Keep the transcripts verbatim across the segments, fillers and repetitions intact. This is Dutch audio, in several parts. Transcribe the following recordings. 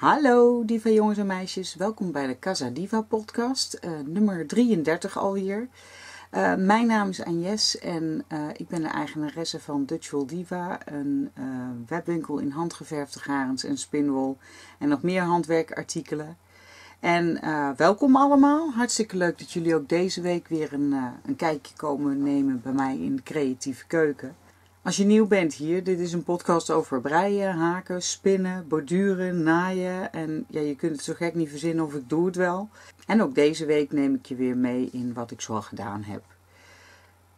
Hallo diva jongens en meisjes, welkom bij de Casa Diva Podcast, uh, nummer drieëndertig alweer. Uh, mijn naam is Agnes en uh, ik ben de eigenaresse van Dutch Wool Diva, een uh, webwinkel in handgeverfde garens en spinwol en nog meer handwerkartikelen. En uh, welkom allemaal, hartstikke leuk dat jullie ook deze week weer een, uh, een kijkje komen nemen bij mij in de creatieve keuken. Als je nieuw bent hier, dit is een podcast over breien, haken, spinnen, borduren, naaien en ja, je kunt het zo gek niet verzinnen of ik doe het wel. En ook deze week neem ik je weer mee in wat ik zoal gedaan heb.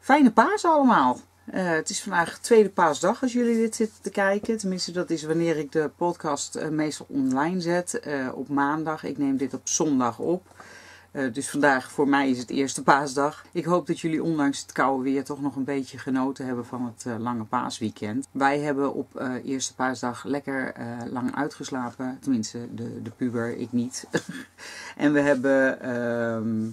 Fijne paas allemaal! Uh, het is vandaag tweede paasdag als jullie dit zitten te kijken. Tenminste, dat is wanneer ik de podcast uh, meestal online zet, uh, op maandag. Ik neem dit op zondag op. Uh, dus vandaag voor mij is het eerste paasdag. Ik hoop dat jullie ondanks het koude weer toch nog een beetje genoten hebben van het uh, lange paasweekend. Wij hebben op uh, eerste paasdag lekker uh, lang uitgeslapen. Tenminste, de, de puber, ik niet. En we hebben uh,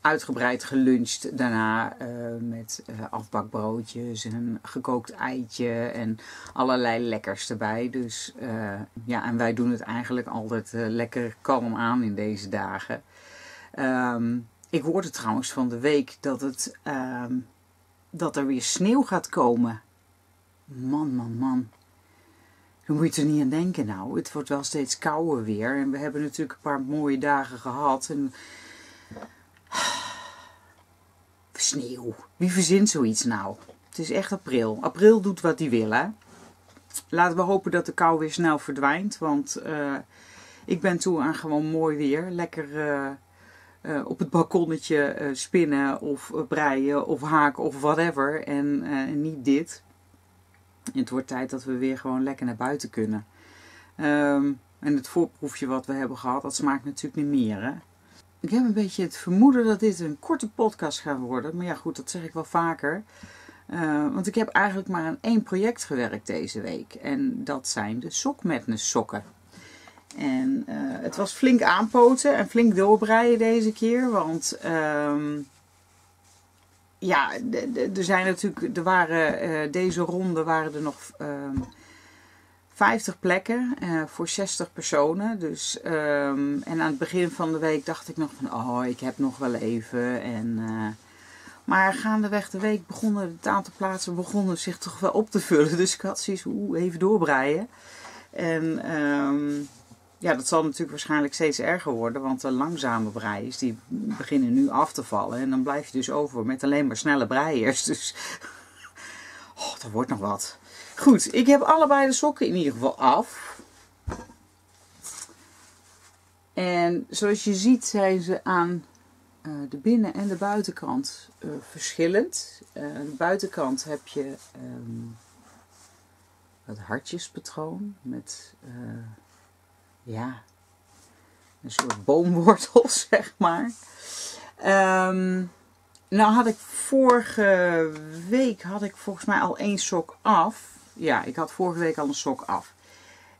uitgebreid geluncht daarna uh, met uh, afbakbroodjes en een gekookt eitje en allerlei lekkers erbij. Dus uh, ja, en wij doen het eigenlijk altijd uh, lekker kalm aan in deze dagen. Um, ik hoorde trouwens van de week dat, het, um, dat er weer sneeuw gaat komen. Man, man, man. Dan moet je er niet aan denken nou. Het wordt wel steeds kouder weer. En we hebben natuurlijk een paar mooie dagen gehad. En... Sneeuw. Wie verzint zoiets nou? Het is echt april. April doet wat hij wil, hè. Laten we hopen dat de kou weer snel verdwijnt. Want uh, ik ben toe aan gewoon mooi weer. Lekker... Uh, Uh, op het balkonnetje uh, spinnen of uh, breien of haken of whatever. En uh, niet dit. Het wordt tijd dat we weer gewoon lekker naar buiten kunnen. Um, en het voorproefje wat we hebben gehad, dat smaakt natuurlijk niet meer. Hè? Ik heb een beetje het vermoeden dat dit een korte podcast gaat worden. Maar ja goed, dat zeg ik wel vaker. Uh, want ik heb eigenlijk maar aan één project gewerkt deze week. En dat zijn de Sock Madness sokken. En uh, het was flink aanpoten en flink doorbreien deze keer, want um, ja, er zijn natuurlijk, er waren uh, deze ronde waren er nog um, vijftig plekken uh, voor zestig personen. Dus um, en aan het begin van de week dacht ik nog van, oh, ik heb nog wel even. En uh, maar gaandeweg de week begonnen het aantal plaatsen begonnen zich toch wel op te vullen. Dus ik had zoiets, oeh, even doorbreien. En um, ja, dat zal natuurlijk waarschijnlijk steeds erger worden, want de langzame breiers die beginnen nu af te vallen. En dan blijf je dus over met alleen maar snelle breiers. Dus, oh, dat wordt nog wat. Goed, ik heb allebei de sokken in ieder geval af. En zoals je ziet zijn ze aan uh, de binnen- en de buitenkant uh, verschillend. Uh, aan de buitenkant heb je um, het hartjespatroon met... Uh, Ja, een soort boomwortel, zeg maar. Um, nou had ik vorige week, had ik volgens mij al één sok af. Ja, ik had vorige week al een sok af.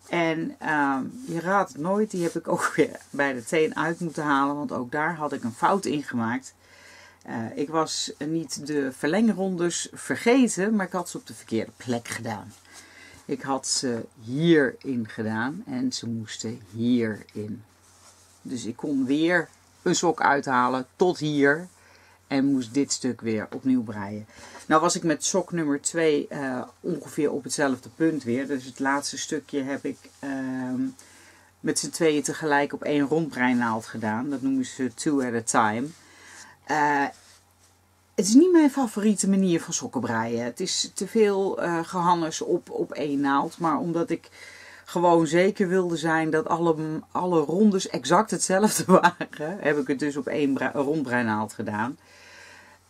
En um, je raadt het nooit, die heb ik ook weer bij de teen uit moeten halen. Want ook daar had ik een fout in gemaakt. Uh, ik was niet de verlengrondes vergeten, maar ik had ze op de verkeerde plek gedaan. Ik had ze hierin gedaan en ze moesten hierin. Dus ik kon weer een sok uithalen tot hier. En moest dit stuk weer opnieuw breien. Nou was ik met sok nummer twee uh, ongeveer op hetzelfde punt weer. Dus het laatste stukje heb ik uh, met z'n tweeën tegelijk op één rondbreinaald gedaan. Dat noemen ze two at a time. Uh, Het is niet mijn favoriete manier van sokken breien. Het is te veel uh, gehannes op, op één naald. Maar omdat ik gewoon zeker wilde zijn dat alle, alle rondes exact hetzelfde waren, heb ik het dus op één rondbreinaald gedaan.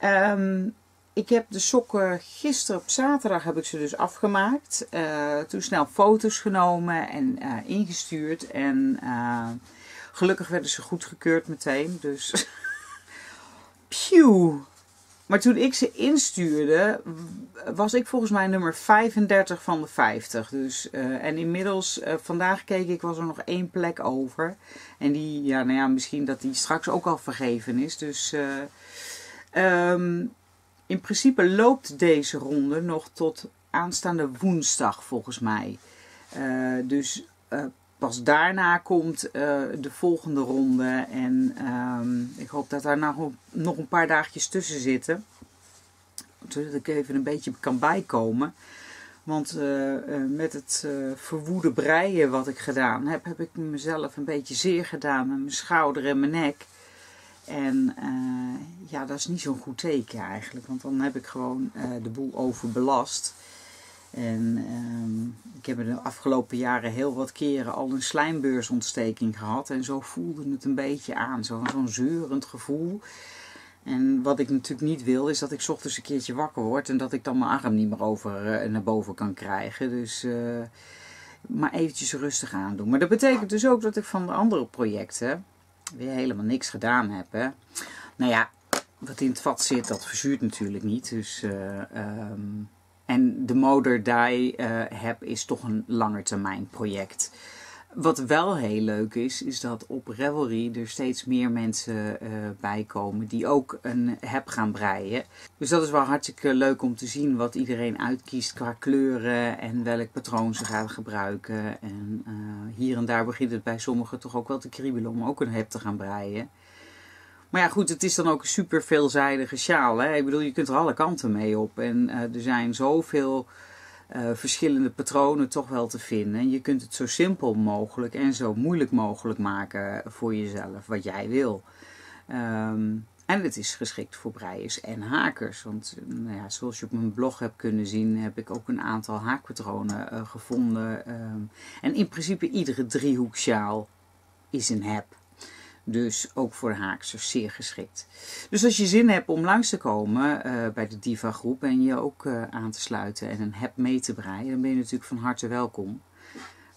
Um, ik heb de sokken gisteren op zaterdag heb ik ze dus afgemaakt. Uh, toen snel foto's genomen en uh, ingestuurd. En uh, gelukkig werden ze goedgekeurd meteen. Dus pjoe! Maar toen ik ze instuurde, was ik volgens mij nummer vijfendertig van de vijftig. Dus, uh, en inmiddels, uh, vandaag keek ik, was er nog één plek over. En die, ja, nou ja, misschien dat die straks ook al vergeven is. Dus uh, um, in principe loopt deze ronde nog tot aanstaande woensdag volgens mij. Uh, dus uh, pas daarna komt uh, de volgende ronde. En um, ik hoop dat daar nou nog een paar dagjes tussen zitten. Zodat ik even een beetje kan bijkomen. Want uh, uh, met het uh, verwoede breien wat ik gedaan heb, heb ik mezelf een beetje zeer gedaan met mijn schouder en mijn nek. En uh, ja, dat is niet zo'n goed teken eigenlijk. Want dan heb ik gewoon uh, de boel overbelast. En uh, ik heb de afgelopen jaren heel wat keren al een slijmbeursontsteking gehad. En zo voelde het een beetje aan. Zo'n zo'n zeurend gevoel. En wat ik natuurlijk niet wil, is dat ik 's ochtends een keertje wakker word en dat ik dan mijn arm niet meer over uh, naar boven kan krijgen. Dus uh, maar eventjes rustig aandoen. Maar dat betekent dus ook dat ik van de andere projecten weer helemaal niks gedaan heb. Hè? Nou ja, wat in het vat zit, dat verzuurt natuurlijk niet. Dus, uh, um, en de moder die uh, heb is toch een langetermijn project. Wat wel heel leuk is, is dat op Ravelry er steeds meer mensen uh, bij komen die ook een heb gaan breien. Dus dat is wel hartstikke leuk om te zien wat iedereen uitkiest qua kleuren en welk patroon ze gaan gebruiken. En uh, hier en daar begint het bij sommigen toch ook wel te kriebelen om ook een heb te gaan breien. Maar ja goed, het is dan ook een super veelzijdige sjaal. Hè? Ik bedoel, je kunt er alle kanten mee op en uh, er zijn zoveel... Uh, verschillende patronen toch wel te vinden. Je kunt het zo simpel mogelijk en zo moeilijk mogelijk maken voor jezelf, wat jij wil. Um, en het is geschikt voor breiers en hakers. Want nou ja, zoals je op mijn blog hebt kunnen zien, heb ik ook een aantal haakpatronen uh, gevonden. Um, en in principe iedere driehoeksjaal is een heb. Dus ook voor haaksters zeer geschikt. Dus als je zin hebt om langs te komen uh, bij de Diva groep en je ook uh, aan te sluiten en een heb mee te breien, dan ben je natuurlijk van harte welkom.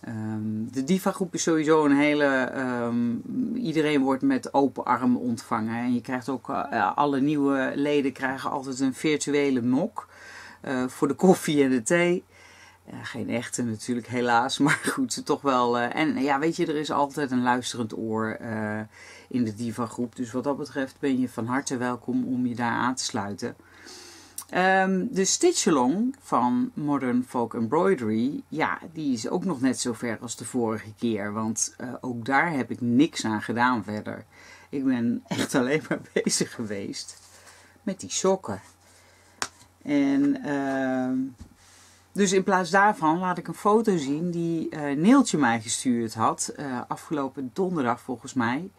Um, de Diva groep is sowieso een hele... Um, iedereen wordt met open armen ontvangen. En je krijgt ook... Uh, alle nieuwe leden krijgen altijd een virtuele mok uh, voor de koffie en de thee. Uh, geen echte natuurlijk, helaas, maar goed, ze toch wel... Uh, en ja, weet je, er is altijd een luisterend oor uh, in de Diva groep. Dus wat dat betreft ben je van harte welkom om je daar aan te sluiten. Um, de stitch-along van Modern Folk Embroidery, ja, die is ook nog net zo ver als de vorige keer. Want uh, ook daar heb ik niks aan gedaan verder. Ik ben echt alleen maar bezig geweest met die sokken. En... Uh, Dus in plaats daarvan laat ik een foto zien die uh, Neeltje mij gestuurd had. Uh, afgelopen donderdag volgens mij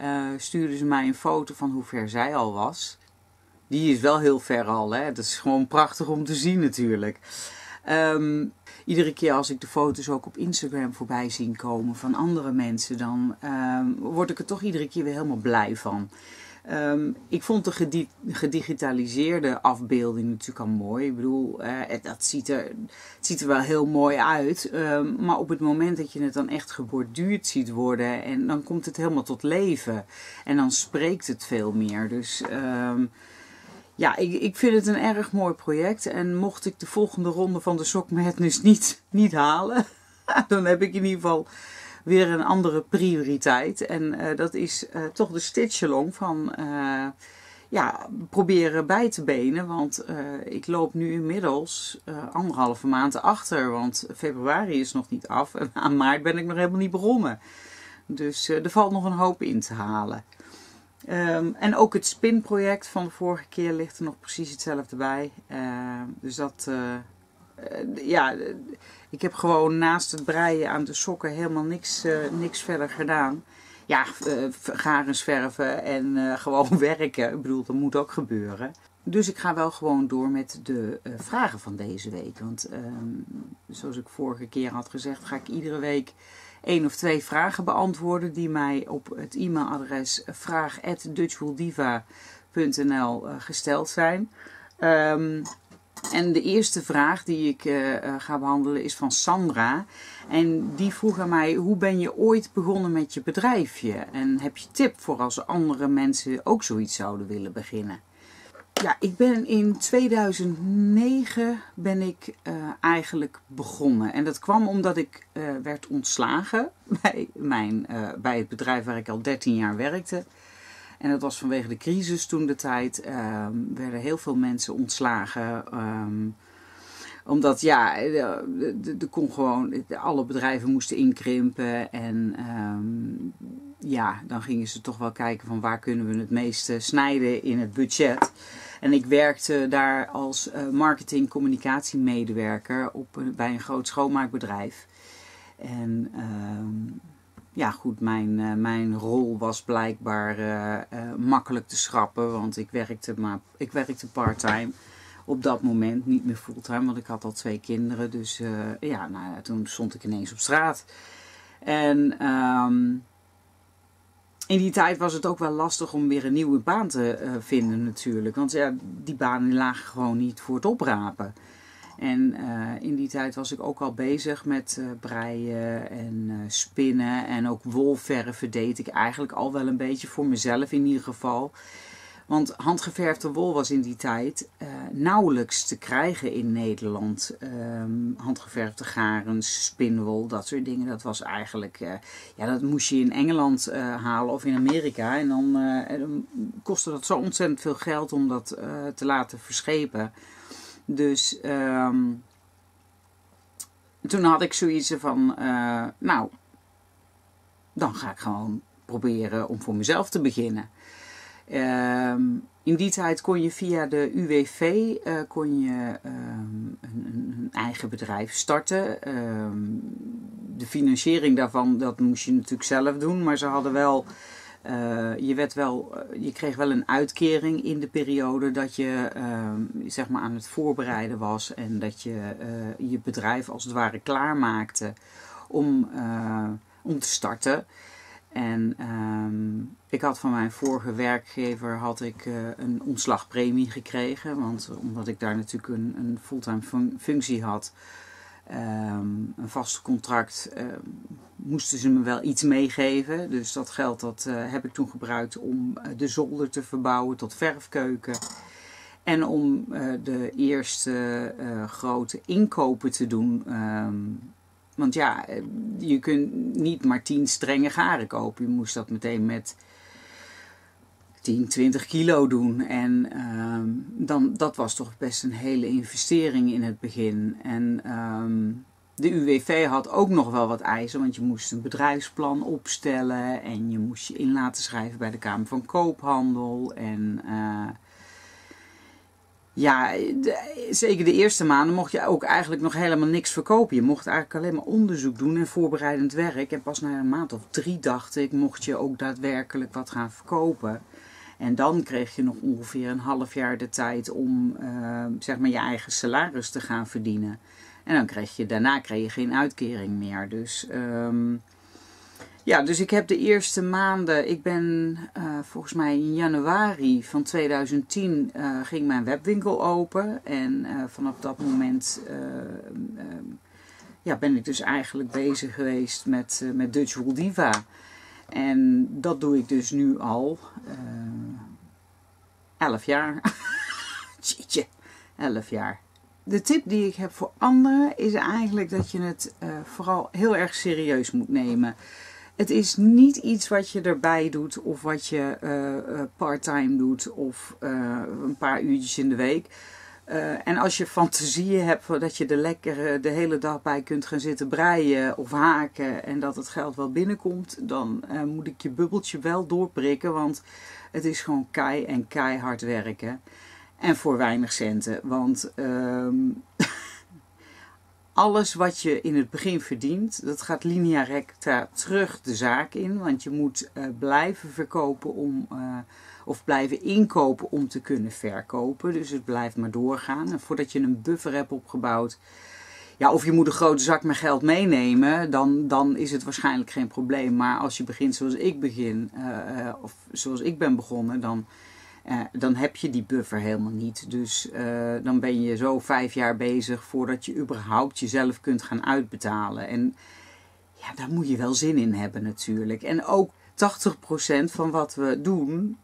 uh, stuurde ze mij een foto van hoe ver zij al was. Die is wel heel ver al, hè? Dat is gewoon prachtig om te zien natuurlijk. Um, iedere keer als ik de foto's ook op Instagram voorbij zie komen van andere mensen, dan um, word ik er toch iedere keer weer helemaal blij van. Um, ik vond de gedi gedigitaliseerde afbeelding natuurlijk al mooi. Ik bedoel, eh, dat ziet er, het ziet er wel heel mooi uit. Um, maar op het moment dat je het dan echt geborduurd ziet worden, en dan komt het helemaal tot leven. En dan spreekt het veel meer. Dus um, ja, ik, ik vind het een erg mooi project. En mocht ik de volgende ronde van de Sock Madness niet, niet halen, dan heb ik in ieder geval... weer een andere prioriteit. En uh, dat is uh, toch de stitch-along van uh, ja, proberen bij te benen. Want uh, ik loop nu inmiddels uh, anderhalve maand achter. Want februari is nog niet af. En aan maart ben ik nog helemaal niet begonnen. Dus uh, er valt nog een hoop in te halen. Um, en ook het spinproject van de vorige keer ligt er nog precies hetzelfde bij. Uh, dus dat... Uh, Uh, ja, uh, ik heb gewoon naast het breien aan de sokken helemaal niks, uh, niks verder gedaan. Ja, uh, garen zwerven en uh, gewoon werken. Ik bedoel, dat moet ook gebeuren. Dus ik ga wel gewoon door met de uh, vragen van deze week. Want uh, zoals ik vorige keer had gezegd, ga ik iedere week één of twee vragen beantwoorden. Die mij op het e-mailadres vraag at dutchwooldiva punt n l uh, gesteld zijn. Ehm... Um, En de eerste vraag die ik uh, ga behandelen is van Sandra. En die vroeg aan mij, hoe ben je ooit begonnen met je bedrijfje? En heb je tip voor als andere mensen ook zoiets zouden willen beginnen? Ja, ik ben in tweeduizend negen ben ik uh, eigenlijk begonnen. En dat kwam omdat ik uh, werd ontslagen bij, mijn, uh, bij het bedrijf waar ik al dertien jaar werkte. En dat was vanwege de crisis toen de tijd. Um, werden heel veel mensen ontslagen. Um, Omdat ja, er kon gewoon, alle bedrijven moesten inkrimpen en um, ja, dan gingen ze toch wel kijken van waar kunnen we het meeste snijden in het budget. En ik werkte daar als uh, marketing communicatiemedewerker op, bij een groot schoonmaakbedrijf. En um, ja goed, mijn, uh, mijn rol was blijkbaar uh, uh, makkelijk te schrappen, want ik werkte, maar, ik werkte part-time. Op dat moment niet meer fulltime, want ik had al twee kinderen. Dus uh, ja, nou ja, toen stond ik ineens op straat. En um, in die tijd was het ook wel lastig om weer een nieuwe baan te uh, vinden natuurlijk. Want ja, die banen lagen gewoon niet voor het oprapen. En uh, in die tijd was ik ook al bezig met uh, breien en uh, spinnen. En ook wolverven deed ik eigenlijk al wel een beetje voor mezelf in ieder geval. Want handgeverfde wol was in die tijd uh, nauwelijks te krijgen in Nederland. Um, handgeverfde garens, spinwol, dat soort dingen. Dat was eigenlijk, uh, ja, dat moest je in Engeland uh, halen of in Amerika. En dan, uh, en dan kostte dat zo ontzettend veel geld om dat uh, te laten verschepen. Dus um, toen had ik zoiets van, uh, nou, dan ga ik gewoon proberen om voor mezelf te beginnen. Um, in die tijd kon je via de U W V uh, kon je, um, een, een eigen bedrijf starten. Um, de financiering daarvan, dat moest je natuurlijk zelf doen. Maar ze hadden wel, uh, je, werd wel uh, je kreeg wel een uitkering in de periode dat je um, zeg maar aan het voorbereiden was. En dat je uh, je bedrijf als het ware klaarmaakte om, uh, om te starten. En um, ik had van mijn vorige werkgever had ik, uh, een ontslagpremie gekregen. Want omdat ik daar natuurlijk een, een fulltime fun functie had, um, een vast contract, uh, moesten ze me wel iets meegeven. Dus dat geld dat, uh, heb ik toen gebruikt om de zolder te verbouwen tot verfkeuken. En om uh, de eerste uh, grote inkopen te doen. Um, Want ja, je kunt niet maar tien strenge garen kopen. Je moest dat meteen met tien, twintig kilo doen. En um, dan, dat was toch best een hele investering in het begin. En um, de U W V had ook nog wel wat eisen. Want je moest een bedrijfsplan opstellen. En je moest je in laten schrijven bij de Kamer van Koophandel. En... Uh, Ja, de, zeker de eerste maanden mocht je ook eigenlijk nog helemaal niks verkopen. Je mocht eigenlijk alleen maar onderzoek doen en voorbereidend werk. En pas na een maand of drie, dacht ik, mocht je ook daadwerkelijk wat gaan verkopen. En dan kreeg je nog ongeveer een half jaar de tijd om uh, zeg maar je eigen salaris te gaan verdienen. En dan kreeg je, daarna kreeg je geen uitkering meer. Dus... Um, Ja, dus ik heb de eerste maanden, ik ben uh, volgens mij in januari van tweeduizend tien uh, ging mijn webwinkel open. En uh, vanaf dat moment uh, uh, ja, ben ik dus eigenlijk bezig geweest met, uh, met Dutch Wool Diva. En dat doe ik dus nu al elf uh, jaar. Jeetje, elf jaar. De tip die ik heb voor anderen is eigenlijk dat je het uh, vooral heel erg serieus moet nemen. Het is niet iets wat je erbij doet of wat je uh, part-time doet of uh, een paar uurtjes in de week. Uh, en als je fantasieën hebt dat je er lekker de hele dag bij kunt gaan zitten breien of haken en dat het geld wel binnenkomt, dan uh, moet ik je bubbeltje wel doorprikken, want het is gewoon kei en keihard werken. En voor weinig centen, want... Uh, Alles wat je in het begin verdient, dat gaat linea recta terug de zaak in. Want je moet uh, blijven verkopen om, uh, of blijven inkopen om te kunnen verkopen. Dus het blijft maar doorgaan. En voordat je een buffer hebt opgebouwd, ja, of je moet een grote zak met geld meenemen, dan, dan is het waarschijnlijk geen probleem. Maar als je begint zoals ik begin, uh, uh, of zoals ik ben begonnen, dan... Uh, dan heb je die buffer helemaal niet. Dus uh, dan ben je zo vijf jaar bezig voordat je überhaupt jezelf kunt gaan uitbetalen. En ja, daar moet je wel zin in hebben natuurlijk. En ook tachtig procent van wat we doen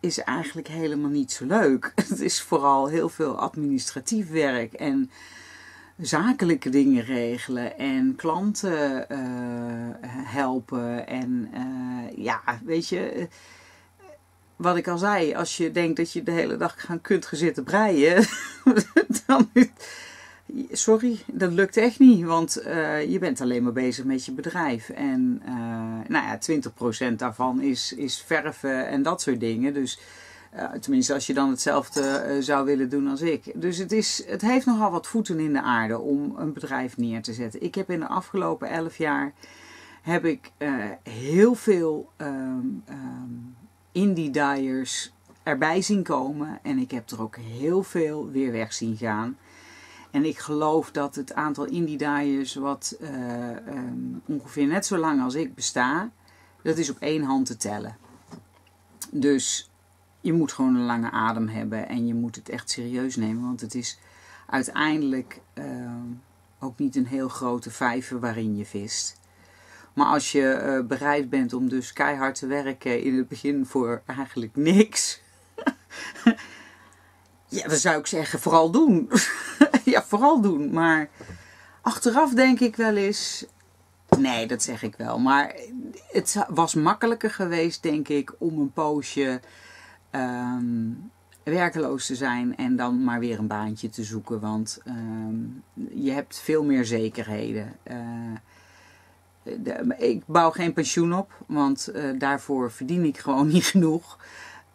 is eigenlijk helemaal niet zo leuk. Het is vooral heel veel administratief werk en zakelijke dingen regelen en klanten uh, helpen. En uh, ja, weet je... Wat ik al zei, als je denkt dat je de hele dag gaan kunt gaan zitten breien, dan, sorry, dat lukt echt niet, want uh, je bent alleen maar bezig met je bedrijf. En uh, nou ja, twintig procent daarvan is, is verven en dat soort dingen. Dus uh, tenminste, als je dan hetzelfde uh, zou willen doen als ik. Dus het, is, het heeft nogal wat voeten in de aarde om een bedrijf neer te zetten. Ik heb in de afgelopen elf jaar heb ik uh, heel veel um, um, indie dyers erbij zien komen. En ik heb er ook heel veel weer weg zien gaan. En ik geloof dat het aantal indie dyers wat uh, um, ongeveer net zo lang als ik besta, dat is op één hand te tellen. Dus je moet gewoon een lange adem hebben en je moet het echt serieus nemen. Want het is uiteindelijk uh, ook niet een heel grote vijver waarin je vist. Maar als je uh, bereid bent om dus keihard te werken in het begin voor eigenlijk niks. Ja, dan zou ik zeggen, vooral doen. Ja, vooral doen. Maar achteraf denk ik wel eens... Nee, dat zeg ik wel. Maar het was makkelijker geweest, denk ik, om een poosje um, werkeloos te zijn. En dan maar weer een baantje te zoeken. Want um, je hebt veel meer zekerheden. Uh, de, ik bouw geen pensioen op. Want uh, daarvoor verdien ik gewoon niet genoeg.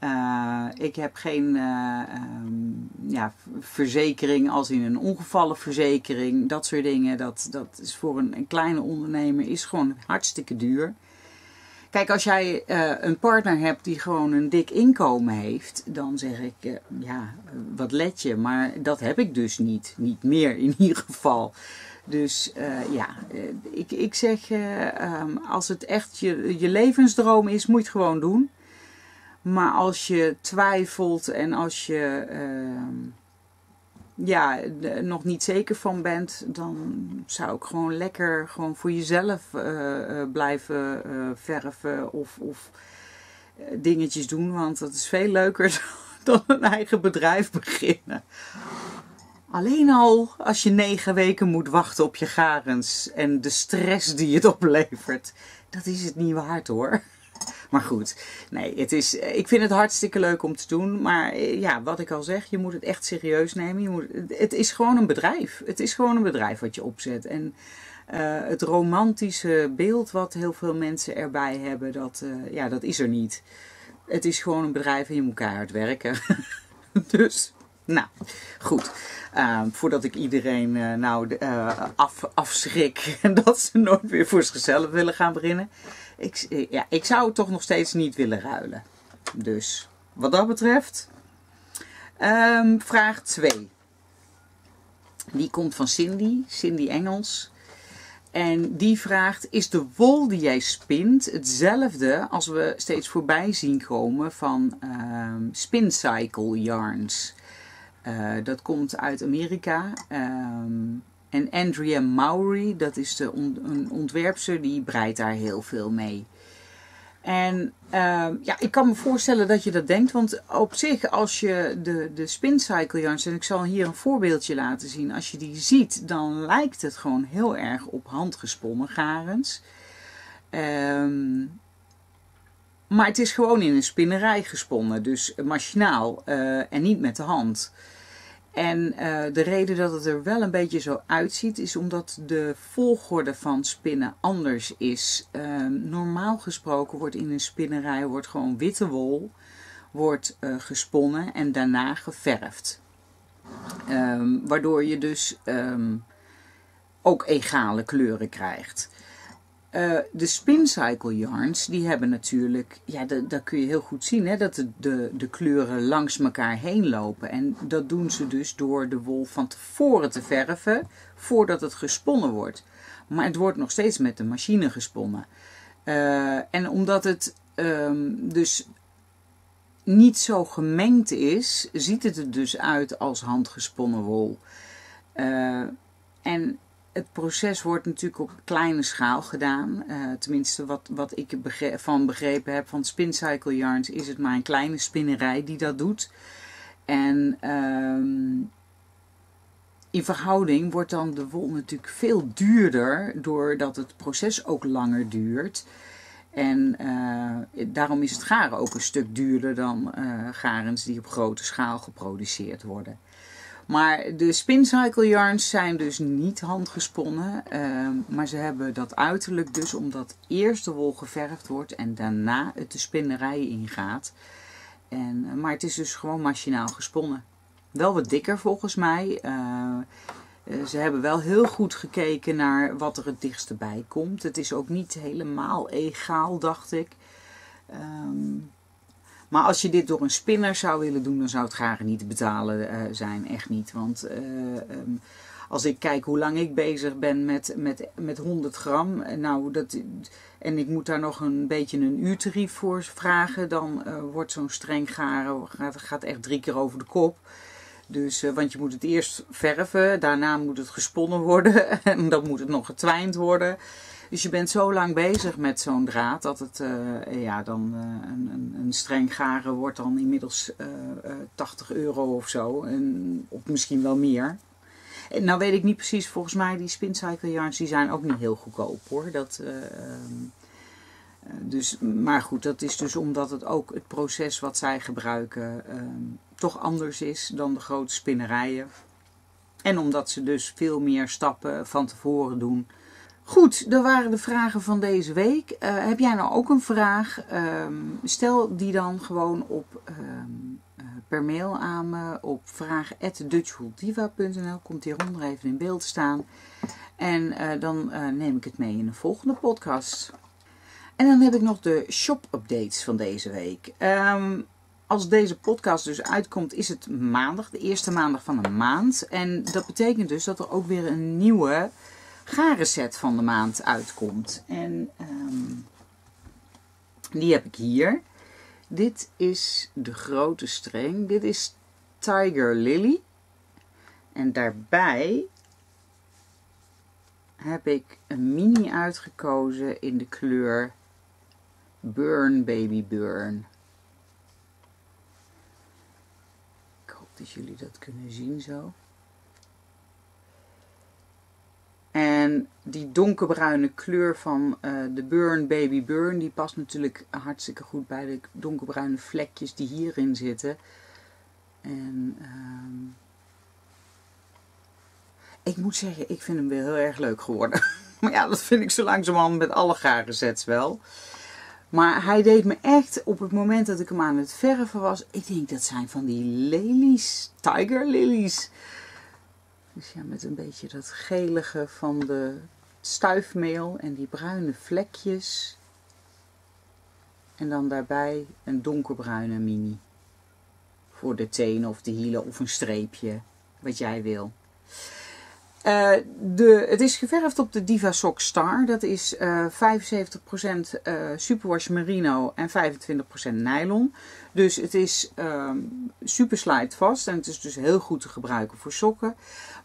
Uh, ik heb geen uh, um, ja, verzekering als in een ongevallenverzekering. Dat soort dingen. Dat, dat is voor een, een kleine ondernemer is gewoon hartstikke duur. Kijk, als jij uh, een partner hebt die gewoon een dik inkomen heeft. Dan zeg ik, uh, ja, wat let je. Maar dat heb ik dus niet. Niet meer in ieder geval. Dus uh, ja, ik, ik zeg, uh, um, als het echt je, je levensdroom is, moet je het gewoon doen. Maar als je twijfelt en als je uh, ja, er nog niet zeker van bent, dan zou ik gewoon lekker gewoon voor jezelf uh, blijven uh, verven of, of dingetjes doen. Want dat is veel leuker dan een eigen bedrijf beginnen. Alleen al als je negen weken moet wachten op je garens en de stress die het oplevert, dat is het niet waard hoor. Maar goed, nee, het is, ik vind het hartstikke leuk om te doen. Maar ja, wat ik al zeg, je moet het echt serieus nemen. Je moet, het is gewoon een bedrijf. Het is gewoon een bedrijf wat je opzet. En uh, het romantische beeld wat heel veel mensen erbij hebben, dat, uh, ja, dat is er niet. Het is gewoon een bedrijf en je moet keihard werken. Dus, nou, goed. Uh, voordat ik iedereen uh, nou uh, af, afschrik en dat ze nooit weer voor zichzelf willen gaan beginnen. Ik, ja, ik zou het toch nog steeds niet willen ruilen. Dus wat dat betreft. Um, vraag twee. Die komt van Cindy. Cindy Engels. En die vraagt. Is de wol die jij spint hetzelfde als we steeds voorbij zien komen van um, Spincycle Yarns. Uh, dat komt uit Amerika. Um, En Andrea Mowry, dat is de on, een ontwerpster, die breidt daar heel veel mee. En uh, ja, ik kan me voorstellen dat je dat denkt. Want op zich, als je de, de Spincycle Yarns, en ik zal hier een voorbeeldje laten zien. Als je die ziet, dan lijkt het gewoon heel erg op handgesponnen garens. Um, maar het is gewoon in een spinnerij gesponnen. Dus machinaal uh, en niet met de hand. En uh, de reden dat het er wel een beetje zo uitziet is omdat de volgorde van spinnen anders is. Uh, normaal gesproken wordt in een spinnerij wordt gewoon witte wol wordt, uh, gesponnen en daarna geverfd. Um, waardoor je dus um, ook egale kleuren krijgt. Uh, de Spincycle Yarns, die hebben natuurlijk, ja, dat kun je heel goed zien, hè, dat de, de, de kleuren langs elkaar heen lopen. En dat doen ze dus door de wol van tevoren te verven, voordat het gesponnen wordt. Maar het wordt nog steeds met de machine gesponnen. Uh, en omdat het um, dus niet zo gemengd is, ziet het er dus uit als handgesponnen wol. Uh, en... Het proces wordt natuurlijk op kleine schaal gedaan. Uh, tenminste, wat, wat ik begrepen, van begrepen heb van Spincycle Yarns, is het maar een kleine spinnerij die dat doet. En um, in verhouding wordt dan de wol natuurlijk veel duurder, doordat het proces ook langer duurt. En uh, daarom is het garen ook een stuk duurder dan uh, garens die op grote schaal geproduceerd worden. Maar de Spincycle Yarns zijn dus niet handgesponnen, uh, maar ze hebben dat uiterlijk dus omdat eerst de wol geverfd wordt en daarna het de spinnerij ingaat. En, maar het is dus gewoon machinaal gesponnen. Wel wat dikker volgens mij. Uh, ze hebben wel heel goed gekeken naar wat er het dichtste bij komt. Het is ook niet helemaal egaal, dacht ik. Um, maar als je dit door een spinner zou willen doen, dan zou het graag niet te betalen uh, zijn. Echt niet. Want uh, um, als ik kijk hoe lang ik bezig ben met, met, met honderd gram. Nou, dat, en ik moet daar nog een beetje een uurtarief voor vragen. Dan uh, wordt zo'n streng garen, gaat, gaat echt drie keer over de kop. Dus, uh, want je moet het eerst verven. Daarna moet het gesponnen worden. En dan moet het nog getwijnd worden. Dus je bent zo lang bezig met zo'n draad dat het, uh, ja, dan, uh, een, een streng garen wordt dan inmiddels uh, uh, tachtig euro of zo. En, of misschien wel meer. En nou weet ik niet precies, volgens mij die Spincycle Yarns die zijn ook niet heel goedkoop hoor. Dat, uh, uh, dus, maar goed, dat is dus omdat het ook het proces wat zij gebruiken uh, toch anders is dan de grote spinnerijen. En omdat ze dus veel meer stappen van tevoren doen. Goed, dat waren de vragen van deze week. Uh, heb jij nou ook een vraag? Um, stel die dan gewoon op, um, uh, per mail aan me op vraag at dutch wool diva punt n l. Komt hieronder even in beeld staan. En uh, dan uh, neem ik het mee in de volgende podcast. En dan heb ik nog de shop-updates van deze week. Um, Als deze podcast dus uitkomt is het maandag, de eerste maandag van de maand. En dat betekent dus dat er ook weer een nieuwe garenset van de maand uitkomt. En um, die heb ik hier. Dit is de grote streng. Dit is Tiger Lily. En daarbij heb ik een mini uitgekozen in de kleur Burn Baby Burn. Dat jullie dat kunnen zien zo. En die donkerbruine kleur van uh, de Burn Baby Burn, die past natuurlijk hartstikke goed bij de donkerbruine vlekjes die hierin zitten. En uh, ik moet zeggen, ik vind hem weer heel erg leuk geworden. Maar ja, dat vind ik zo langzamerhand met alle garen sets wel. Maar hij deed me echt, op het moment dat ik hem aan het verven was, ik denk dat zijn van die lelies, tiger lilies. Dus ja, met een beetje dat gelige van de stuifmeel en die bruine vlekjes. En dan daarbij een donkerbruine mini. Voor de tenen of de hielen of een streepje, wat jij wil. Uh, de, het is geverfd op de Diva Sock Star. Dat is uh, vijfenzeventig procent uh, Superwash Merino en vijfentwintig procent nylon. Dus het is uh, super slijtvast en het is dus heel goed te gebruiken voor sokken.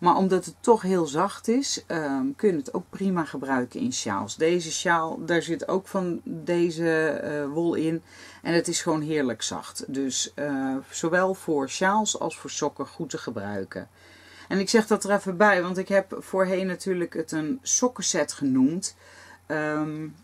Maar omdat het toch heel zacht is, uh, kun je het ook prima gebruiken in sjaals. Deze sjaal, daar zit ook van deze uh, wol in en het is gewoon heerlijk zacht. Dus uh, zowel voor sjaals als voor sokken goed te gebruiken. En ik zeg dat er even bij, want ik heb voorheen natuurlijk het een sokkenset genoemd. Um,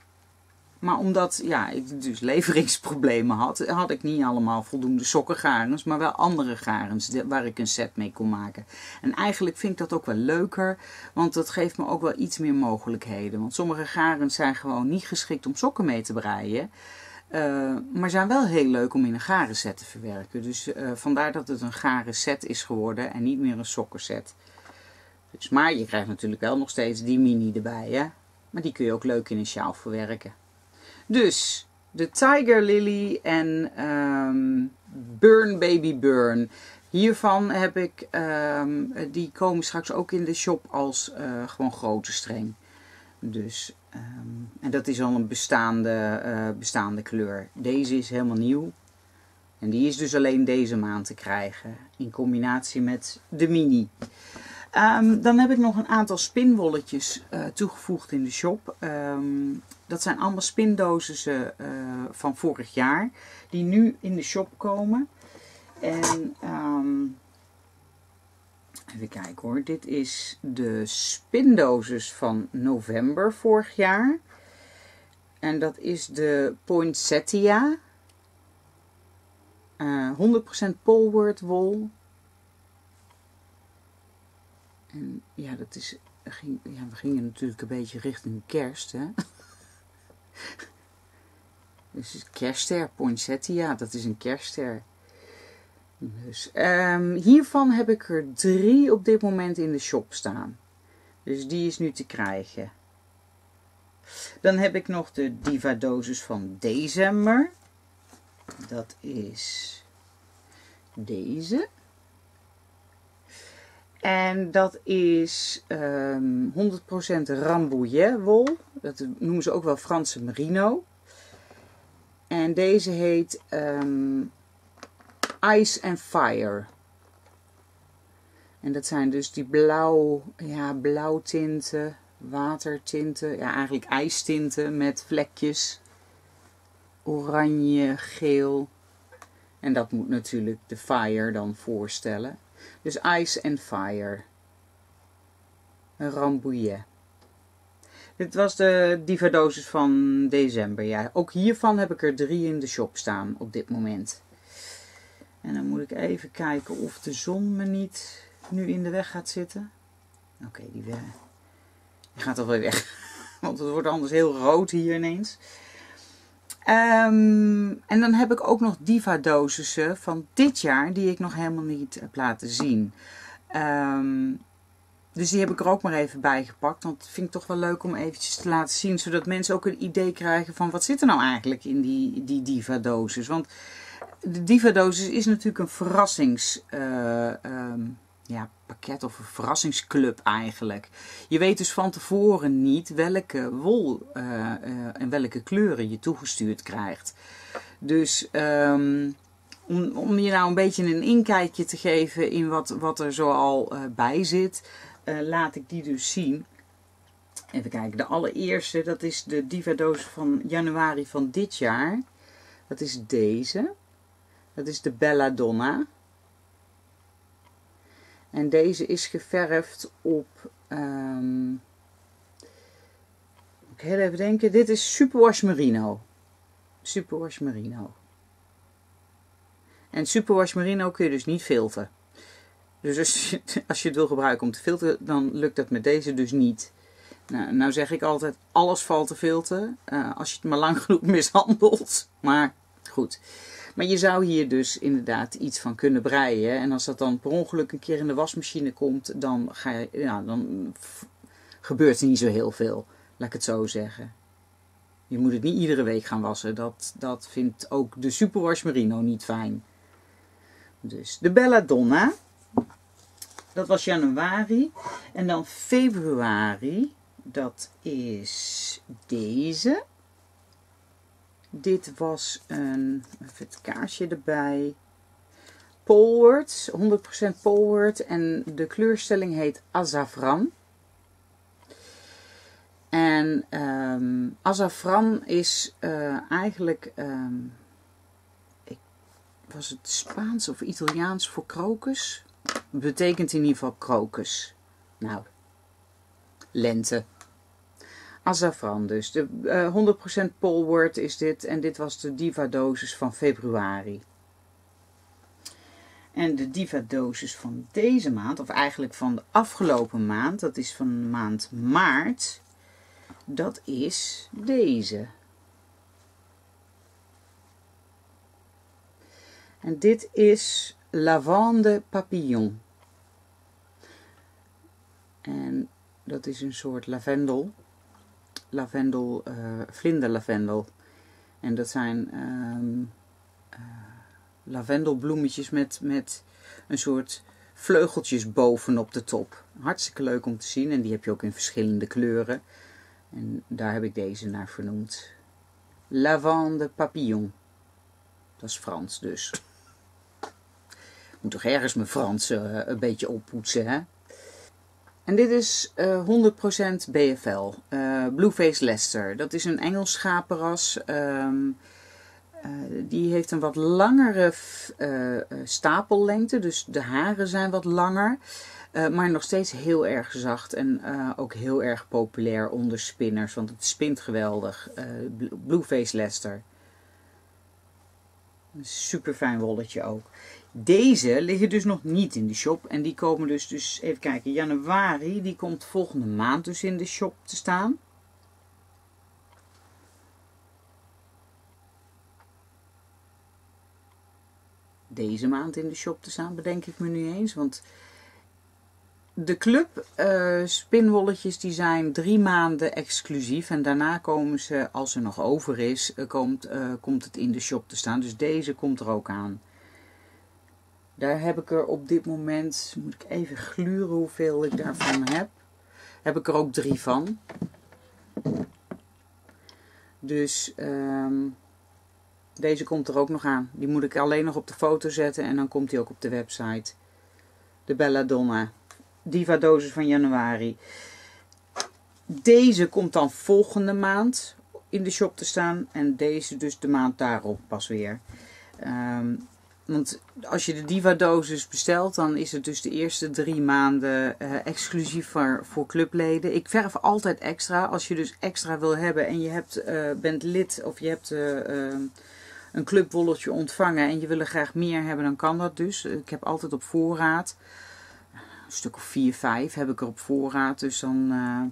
maar omdat ja, ik dus leveringsproblemen had, had ik niet allemaal voldoende sokkengarens, maar wel andere garens waar ik een set mee kon maken. En eigenlijk vind ik dat ook wel leuker, want dat geeft me ook wel iets meer mogelijkheden. Want sommige garens zijn gewoon niet geschikt om sokken mee te breien. Uh, maar zijn wel heel leuk om in een garen set te verwerken. Dus uh, vandaar dat het een garen set is geworden en niet meer een sokkenset. Dus, maar je krijgt natuurlijk wel nog steeds die mini erbij. Hè? Maar die kun je ook leuk in een sjaal verwerken. Dus de Tiger Lily en um, Burn Baby Burn. Hiervan heb ik, um, die komen straks ook in de shop als uh, gewoon grote streng. Dus, um, en dat is al een bestaande, uh, bestaande kleur. Deze is helemaal nieuw. En die is dus alleen deze maand te krijgen. In combinatie met de mini. Um, dan heb ik nog een aantal spinwolletjes uh, toegevoegd in de shop. Um, dat zijn allemaal spindozen uh, van vorig jaar. Die nu in de shop komen. En... Um, even kijken hoor, dit is de spindosis van november vorig jaar. En dat is de Poinsettia. Uh, honderd procent Polward wol. En ja, dat is, ging, ja, we gingen natuurlijk een beetje richting kerst, hè. Dus kerstster, poinsettia, dat is een kerstster. Dus, um, hiervan heb ik er drie op dit moment in de shop staan. Dus die is nu te krijgen. Dan heb ik nog de Diva Dosis van december. Dat is deze. En dat is um, honderd procent Rambouillet wol. Dat noemen ze ook wel Franse merino. En deze heet um, Ice and Fire. En dat zijn dus die blauw, ja, blauwtinten, watertinten, ja, eigenlijk ijstinten met vlekjes. Oranje, geel. En dat moet natuurlijk de fire dan voorstellen. Dus Ice and Fire. Een Rambouillet. Dit was de Diva Dosis van december. Ja, ook hiervan heb ik er drie in de shop staan op dit moment. En dan moet ik even kijken of de zon me niet nu in de weg gaat zitten. Oké, okay, die, die gaat alweer weg. Want het wordt anders heel rood hier ineens. Um, en dan heb ik ook nog Diva Dosissen van dit jaar die ik nog helemaal niet heb laten zien. Um, dus die heb ik er ook maar even bij gepakt. Want dat vind ik toch wel leuk om eventjes te laten zien. Zodat mensen ook een idee krijgen van wat zit er nou eigenlijk in die, die Diva Dosis. Want de Diva Dosis is natuurlijk een verrassings... Uh, um, ja, pakket of een verrassingsclub eigenlijk. Je weet dus van tevoren niet welke wol uh, uh, en welke kleuren je toegestuurd krijgt. Dus um, om, om je nou een beetje een inkijkje te geven in wat, wat er zoal uh, bij zit, uh, laat ik die dus zien. Even kijken, de allereerste, dat is de Diva Dosis van januari van dit jaar. Dat is deze. Dat is de Belladonna. En deze is geverfd op, um, ik heel even denken, dit is Superwash Merino. Superwash Merino. En Superwash Merino kun je dus niet filteren. Dus als je, als je het wil gebruiken om te filteren, dan lukt dat met deze dus niet. Nou, nou zeg ik altijd, alles valt te filteren, uh, als je het maar lang genoeg mishandelt. Maar goed. Maar je zou hier dus inderdaad iets van kunnen breien. En als dat dan per ongeluk een keer in de wasmachine komt, dan, ga je, ja, dan gebeurt er niet zo heel veel. Laat ik het zo zeggen. Je moet het niet iedere week gaan wassen. Dat, dat vindt ook de Superwash Merino niet fijn. Dus de Belladonna. Dat was januari. En dan februari. Dat is deze. Dit was een, even het kaarsje erbij, Polward, honderd procent Polward en de kleurstelling heet Azafran. En um, Azafran is uh, eigenlijk, um, ik, was het Spaans of Italiaans voor krokus? Betekent in ieder geval krokus. Nou, lente. Azafran dus. De, uh, honderd procent Polward is dit. En dit was de Diva Dosis van februari. En de Diva Dosis van deze maand, of eigenlijk van de afgelopen maand, dat is van maand maart, dat is deze. En dit is Lavande Papillon. En dat is een soort lavendel. Lavendel, uh, vlinderlavendel. En dat zijn um, uh, lavendelbloemetjes met, met een soort vleugeltjes bovenop de top. Hartstikke leuk om te zien. En die heb je ook in verschillende kleuren. En daar heb ik deze naar vernoemd. Lavande Papillon. Dat is Frans dus. Moet toch ergens mijn Frans uh, een beetje oppoetsen, hè? En dit is uh, honderd procent B F L, uh, Blueface Leicester. Dat is een Engels schapenras. Um, uh, die heeft een wat langere uh, stapellengte, dus de haren zijn wat langer. Uh, maar nog steeds heel erg zacht en uh, ook heel erg populair onder spinners, want het spint geweldig. Uh, Blueface Leicester. Super fijn wolletje ook. Deze liggen dus nog niet in de shop. En die komen dus, dus even kijken, januari. Die komt volgende maand dus in de shop te staan. Deze maand in de shop te staan, bedenk ik me nu eens. Want de club uh, spinwolletjes die zijn drie maanden exclusief. En daarna komen ze, als er nog over is, uh, komt, uh, komt het in de shop te staan. Dus deze komt er ook aan. Daar heb ik er op dit moment, moet ik even gluren hoeveel ik daarvan heb. Heb ik er ook drie van. Dus um, deze komt er ook nog aan. Die moet ik alleen nog op de foto zetten en dan komt die ook op de website. De Belladonna. Diva Dosis van januari. Deze komt dan volgende maand in de shop te staan. En deze dus de maand daarop pas weer. Um, Want als je de Diva Dosis bestelt, dan is het dus de eerste drie maanden uh, exclusief voor, voor clubleden. Ik verf altijd extra. Als je dus extra wil hebben en je hebt, uh, bent lid of je hebt uh, uh, een clubwolletje ontvangen en je wil er graag meer hebben, dan kan dat dus. Ik heb altijd op voorraad, een stuk of vier, vijf heb ik er op voorraad, dus dan... Uh,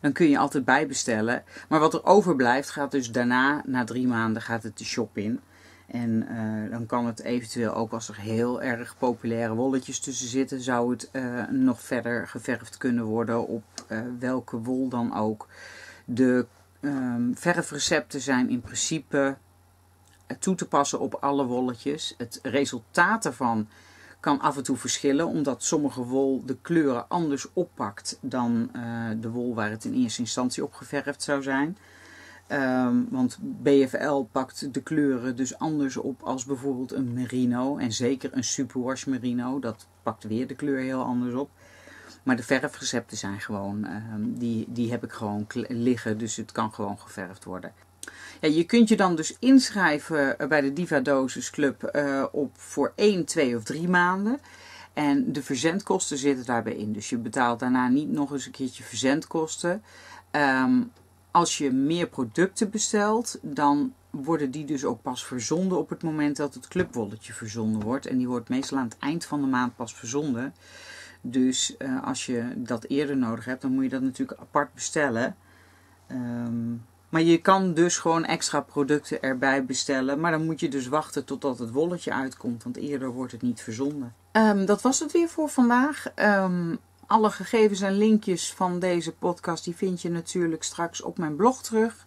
Dan kun je altijd bijbestellen. Maar wat er overblijft gaat dus daarna, na drie maanden, gaat het de shop in. En uh, dan kan het eventueel ook, als er heel erg populaire wolletjes tussen zitten, zou het uh, nog verder geverfd kunnen worden op uh, welke wol dan ook. De um, verfrecepten zijn in principe toe te passen op alle wolletjes. Het resultaat daarvan kan af en toe verschillen, omdat sommige wol de kleuren anders oppakt dan uh, de wol waar het in eerste instantie op geverfd zou zijn. Um, want B F L pakt de kleuren dus anders op als bijvoorbeeld een merino. En zeker een Superwash Merino, dat pakt weer de kleur heel anders op. Maar de verfrecepten zijn gewoon, um, die, die heb ik gewoon liggen, dus het kan gewoon geverfd worden. Ja, je kunt je dan dus inschrijven bij de Diva Dosis Club uh, op voor één, twee of drie maanden. En de verzendkosten zitten daarbij in. Dus je betaalt daarna niet nog eens een keertje verzendkosten. Um, als je meer producten bestelt, dan worden die dus ook pas verzonden op het moment dat het clubwolletje verzonden wordt. En die wordt meestal aan het eind van de maand pas verzonden. Dus uh, als je dat eerder nodig hebt, dan moet je dat natuurlijk apart bestellen. Um, Maar je kan dus gewoon extra producten erbij bestellen. Maar dan moet je dus wachten totdat het wolletje uitkomt. Want eerder wordt het niet verzonden. Um, dat was het weer voor vandaag. Um, alle gegevens en linkjes van deze podcast die vind je natuurlijk straks op mijn blog terug.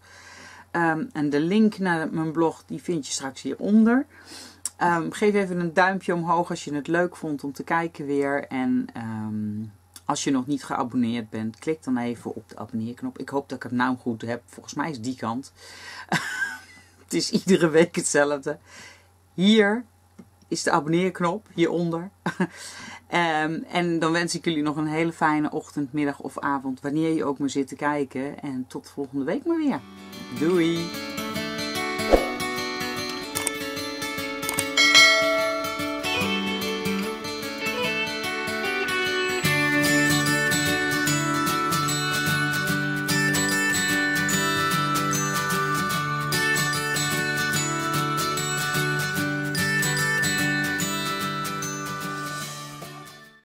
Um, en de link naar mijn blog die vind je straks hieronder. Um, geef even een duimpje omhoog als je het leuk vond om te kijken weer. En... Um, Als je nog niet geabonneerd bent, klik dan even op de abonneerknop. Ik hoop dat ik het nou goed heb. Volgens mij is die kant. Het is iedere week hetzelfde. Hier is de abonneerknop, hieronder. um, en dan wens ik jullie nog een hele fijne ochtend, middag of avond. Wanneer je ook maar zit te kijken. En tot volgende week maar weer. Doei!